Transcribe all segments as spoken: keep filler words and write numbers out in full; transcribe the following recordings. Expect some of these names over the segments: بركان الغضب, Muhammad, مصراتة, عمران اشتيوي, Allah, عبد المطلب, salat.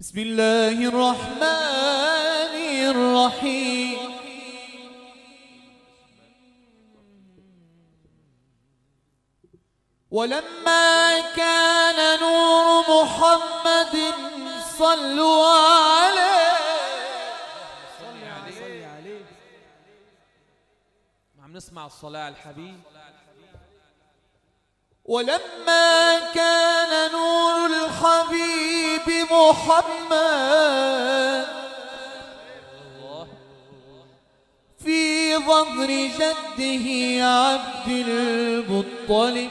بسم الله الرحمن الرحيم. ولما كان نور محمد صلوا عليه. صلي عليه. صلي عليه. ما عم نسمع الصلاة على الحبيب. ولما كان نور الحبيب محمد في ظهر جده عبد المطلب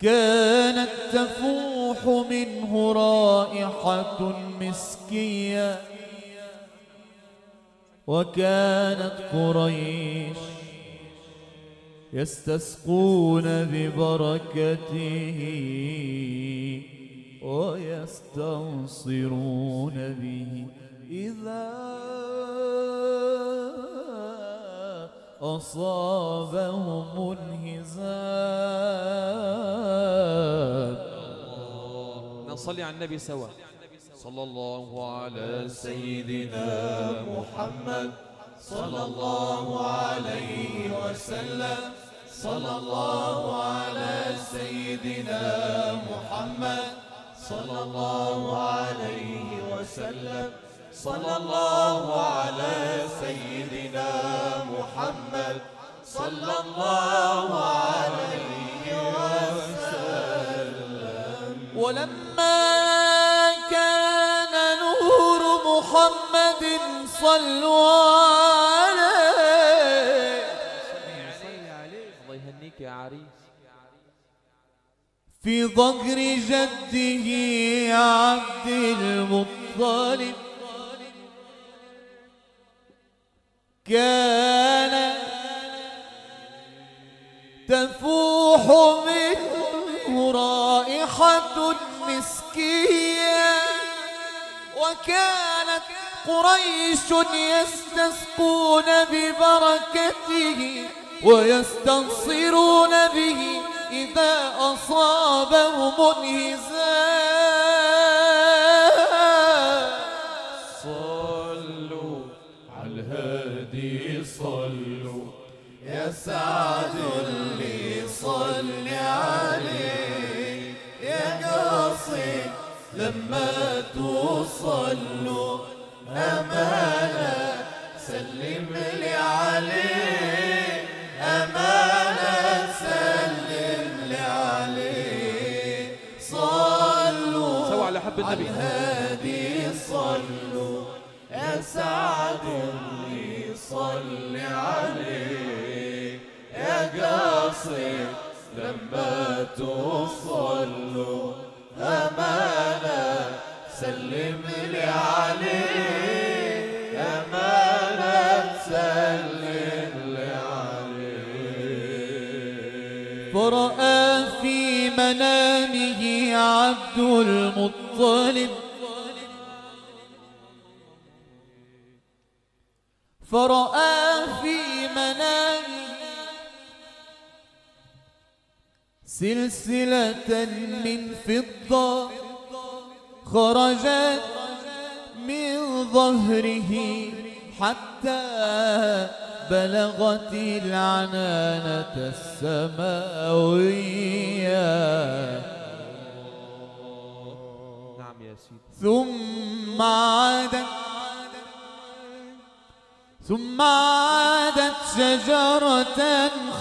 كانت تفوح منه رائحة مسكية، وكانت قريش يستسقون ببركته ويستنصرون به إذا أصابهم الهزاب. نصلي على النبي سوا. صلى الله على سيدنا محمد صلى الله عليه وسلم. صلى الله على سيدنا محمد صلى الله عليه وسلم. صلى الله على سيدنا محمد صلى الله عليه وسلم. ولما كان نور محمد صلوا في ظهر جده عبد المطلب كان تفوح منه رائحة مسكية، وكانت قريش يستسقون ببركته ويستنصرون به إذا أصابهم الهزام. صلوا على الهادي صلوا يا سعد اللي صل عليه، يا قاصي لما توصلوا أمانة سلم لي عليه، أمانة سلم لي عليه. صلوا على الهادي صلوا يا سعد اللي صل عليه، يا قاصي لما توصلوا أمانة سلم لي عليه، أمانة سلم لي عليه. فرأى في منامه عبد المطلب فرأى في منامه سلسلة من فضة خرجت من ظهره حتى بلغت العنانة السماوية. نعم يا سيدي. ثم عادت ثم عادت شجرة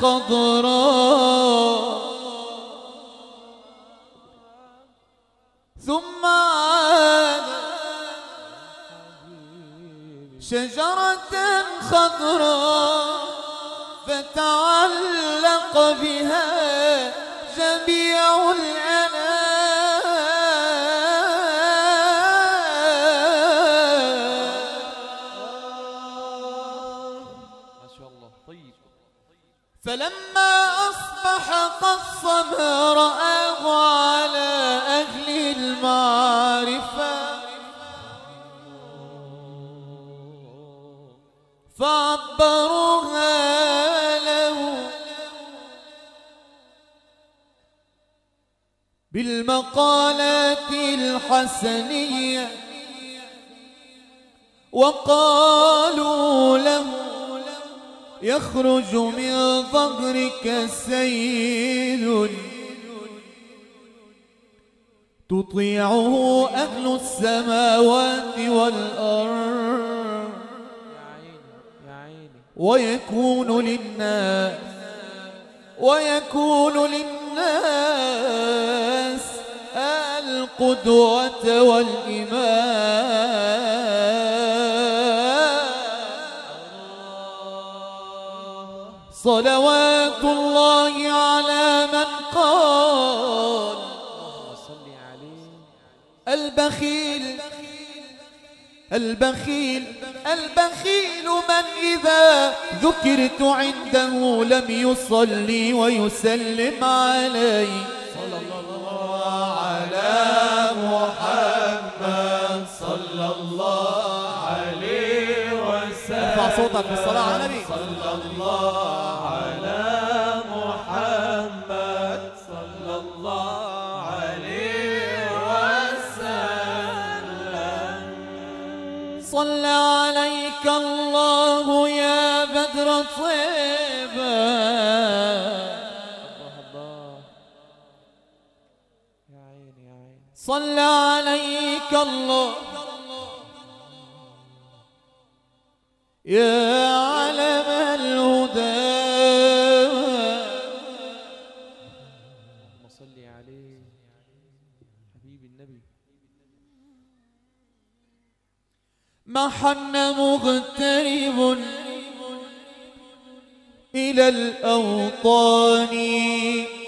خضراء، ثم عادت شجرة خضراء فتعلق بها جميع الأنام. ما شاء الله. طيب. فلما أصبح قصما رآه على أهل المعرفة فعبروها له بال المقالات الحسنية، وقالوا له يخرج من ظهرك سيد تطيعه أهل السماوات والأرض ويكون للناس ويكون للناس القدوة والإمام. صلوات الله على من قال البخيل البخيل البخيل من إذا ذكرت عنده لم يصلي ويسلم علي. صلى الله على محمد صلى الله عليه وسلم. ارفع صوتك بالصلاة على النبي. صلى الله على محمد صلى الله صلى عليك الله يا بدر طيبة صلى عليك الله يا علم الهدى. صلي عليه حبيب النبي محن مغترب إلى الأوطان.